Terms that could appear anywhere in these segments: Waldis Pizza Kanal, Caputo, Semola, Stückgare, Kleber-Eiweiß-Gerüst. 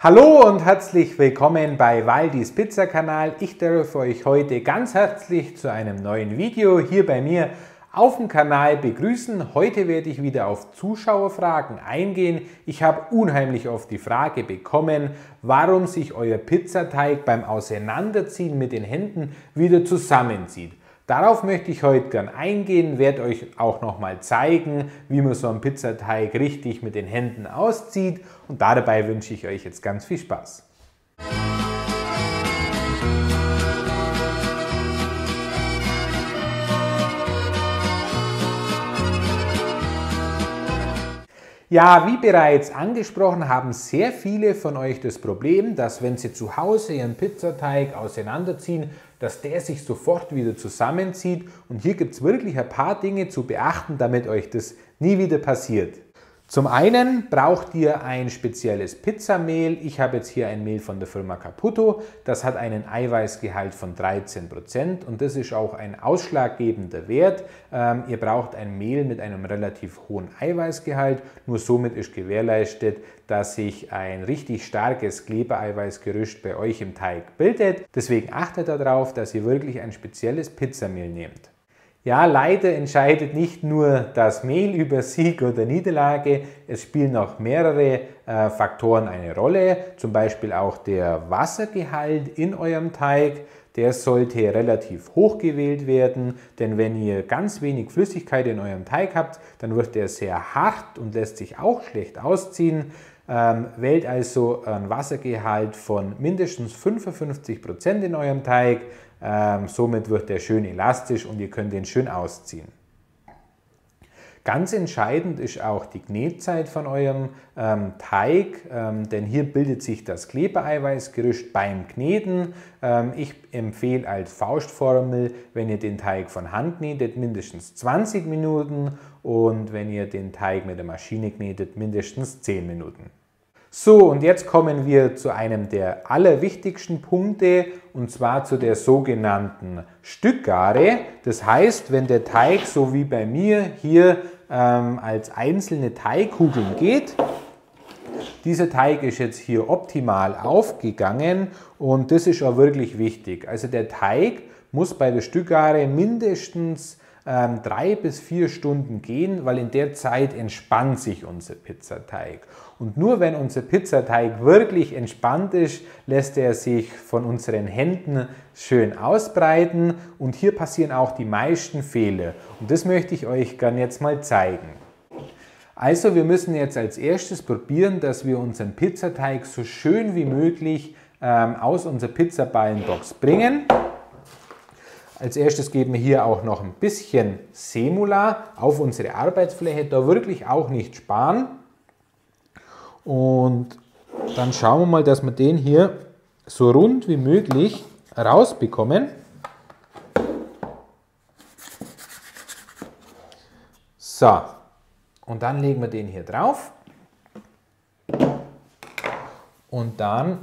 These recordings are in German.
Hallo und herzlich willkommen bei Waldis Pizza Kanal. Ich darf euch heute ganz herzlich zu einem neuen Video hier bei mir auf dem Kanal begrüßen. Heute werde ich wieder auf Zuschauerfragen eingehen. Ich habe unheimlich oft die Frage bekommen, warum sich euer Pizzateig beim Auseinanderziehen mit den Händen wieder zusammenzieht. Darauf möchte ich heute gern eingehen, werde euch auch nochmal zeigen, wie man so einen Pizzateig richtig mit den Händen auszieht, und dabei wünsche ich euch jetzt ganz viel Spaß. Ja, wie bereits angesprochen, haben sehr viele von euch das Problem, dass wenn sie zu Hause ihren Pizzateig auseinanderziehen, dass der sich sofort wieder zusammenzieht, und hier gibt es wirklich ein paar Dinge zu beachten, damit euch das nie wieder passiert. Zum einen braucht ihr ein spezielles Pizzamehl. Ich habe jetzt hier ein Mehl von der Firma Caputo. Das hat einen Eiweißgehalt von 13% und das ist auch ein ausschlaggebender Wert. Ihr braucht ein Mehl mit einem relativ hohen Eiweißgehalt. Nur somit ist gewährleistet, dass sich ein richtig starkes Klebereiweißgerüst bei euch im Teig bildet. Deswegen achtet darauf, dass ihr wirklich ein spezielles Pizzamehl nehmt. Ja, leider entscheidet nicht nur das Mehl über Sieg oder Niederlage, es spielen auch mehrere Faktoren eine Rolle, zum Beispiel auch der Wassergehalt in eurem Teig. Der sollte relativ hoch gewählt werden, denn wenn ihr ganz wenig Flüssigkeit in eurem Teig habt, dann wird der sehr hart und lässt sich auch schlecht ausziehen. Wählt also einen Wassergehalt von mindestens 55% in eurem Teig. Somit wird der schön elastisch und ihr könnt den schön ausziehen. Ganz entscheidend ist auch die Knetzeit von eurem Teig, denn hier bildet sich das Klebereiweißgerüst beim Kneten. Ich empfehle als Faustformel, wenn ihr den Teig von Hand knetet, mindestens 20 Minuten und wenn ihr den Teig mit der Maschine knetet, mindestens 10 Minuten. So, und jetzt kommen wir zu einem der allerwichtigsten Punkte, und zwar zu der sogenannten Stückgare. Das heißt, wenn der Teig, so wie bei mir, hier als einzelne Teigkugeln geht. Dieser Teig ist jetzt hier optimal aufgegangen und das ist auch wirklich wichtig. Also der Teig muss bei der Stückgare mindestens 3 bis 4 Stunden gehen, weil in der Zeit entspannt sich unser Pizzateig. Und nur wenn unser Pizzateig wirklich entspannt ist, lässt er sich von unseren Händen schön ausbreiten, und hier passieren auch die meisten Fehler. Und das möchte ich euch gerne jetzt mal zeigen. Also wir müssen jetzt als erstes probieren, dass wir unseren Pizzateig so schön wie möglich aus unserer Pizzaballenbox bringen. Als erstes geben wir hier auch noch ein bisschen Semula auf unsere Arbeitsfläche, da wirklich auch nicht sparen. Und dann schauen wir mal, dass wir den hier so rund wie möglich rausbekommen. So, und dann legen wir den hier drauf. Und dann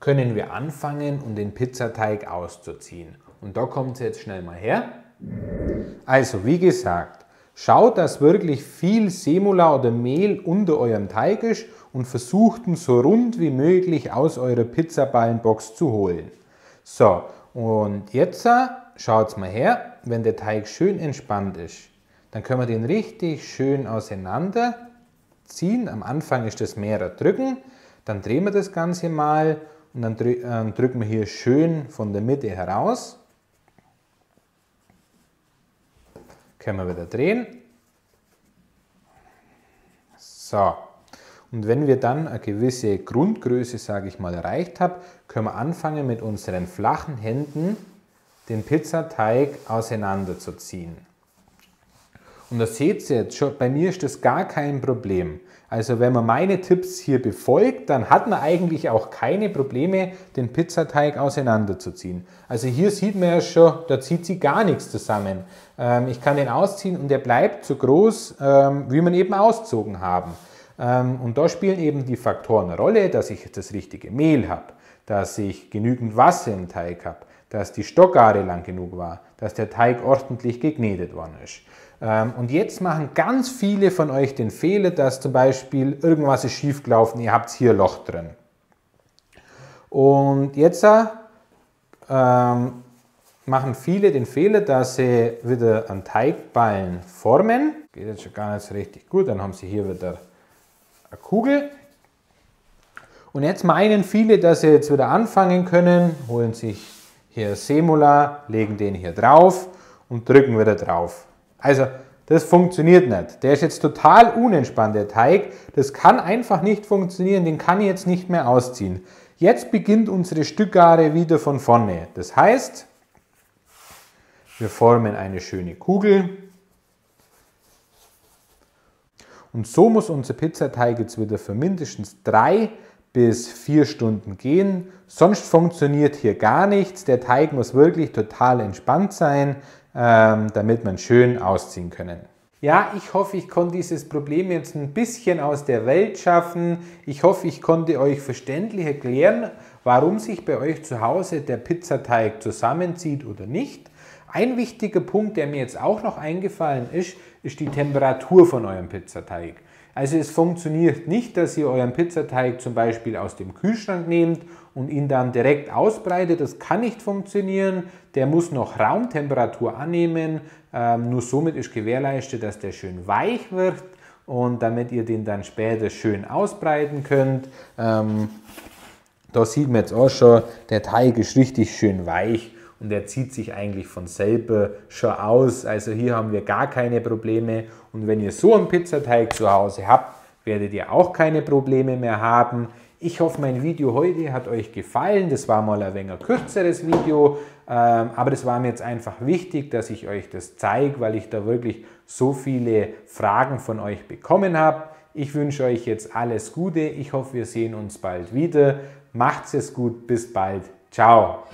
können wir anfangen, um den Pizzateig auszuziehen. Und da kommt es jetzt schnell mal her. Also wie gesagt, schaut, dass wirklich viel Semula oder Mehl unter eurem Teig ist und versucht ihn so rund wie möglich aus eurer Pizzaballenbox zu holen. So, und jetzt schaut mal her, wenn der Teig schön entspannt ist, dann können wir den richtig schön auseinanderziehen. Am Anfang ist das Mehrer drücken, dann drehen wir das Ganze mal. Und dann drücken wir hier schön von der Mitte heraus. Können wir wieder drehen. So. Und wenn wir dann eine gewisse Grundgröße, sage ich mal, erreicht haben, können wir anfangen, mit unseren flachen Händen den Pizzateig auseinanderzuziehen. Und das seht ihr jetzt schon, bei mir ist das gar kein Problem. Also wenn man meine Tipps hier befolgt, dann hat man eigentlich auch keine Probleme, den Pizzateig auseinanderzuziehen. Also hier sieht man ja schon, da zieht sie gar nichts zusammen. Ich kann den ausziehen und der bleibt so groß, wie man eben ausgezogen haben. Und da spielen eben die Faktoren eine Rolle, dass ich das richtige Mehl habe, dass ich genügend Wasser im Teig habe, dass die Stockgare lang genug war, dass der Teig ordentlich geknetet worden ist. Und jetzt machen ganz viele von euch den Fehler, dass zum Beispiel irgendwas ist schiefgelaufen, ihr habt hier ein Loch drin. Und jetzt machen viele den Fehler, dass sie wieder einen Teigballen formen. Geht jetzt schon gar nicht so richtig gut, dann haben sie hier wieder eine Kugel. Und jetzt meinen viele, dass sie jetzt wieder anfangen können, holen sich hier Semola, legen den hier drauf und drücken wieder drauf. Also das funktioniert nicht. Der ist jetzt total unentspannt, der Teig. Das kann einfach nicht funktionieren, den kann ich jetzt nicht mehr ausziehen. Jetzt beginnt unsere Stückgare wieder von vorne. Das heißt, wir formen eine schöne Kugel. Und so muss unser Pizzateig jetzt wieder für mindestens 3 bis 4 Stunden gehen, sonst funktioniert hier gar nichts. Der Teig muss wirklich total entspannt sein, damit man schön ausziehen können. Ja, ich hoffe, ich konnte dieses Problem jetzt ein bisschen aus der Welt schaffen. Ich hoffe, ich konnte euch verständlich erklären, warum sich bei euch zu Hause der Pizzateig zusammenzieht oder nicht. Ein wichtiger Punkt, der mir jetzt auch noch eingefallen ist, ist die Temperatur von eurem Pizzateig. Also es funktioniert nicht, dass ihr euren Pizzateig zum Beispiel aus dem Kühlschrank nehmt und ihn dann direkt ausbreitet. Das kann nicht funktionieren. Der muss noch Raumtemperatur annehmen. Nur somit ist gewährleistet, dass der schön weich wird und damit ihr den dann später schön ausbreiten könnt. Da sieht man jetzt auch schon, der Teig ist richtig schön weich. Und der zieht sich eigentlich von selber schon aus. Also hier haben wir gar keine Probleme. Und wenn ihr so einen Pizzateig zu Hause habt, werdet ihr auch keine Probleme mehr haben. Ich hoffe, mein Video heute hat euch gefallen. Das war mal ein wenig kürzeres Video. Aber das war mir jetzt einfach wichtig, dass ich euch das zeige, weil ich da wirklich so viele Fragen von euch bekommen habe. Ich wünsche euch jetzt alles Gute. Ich hoffe, wir sehen uns bald wieder. Macht's es gut. Bis bald. Ciao.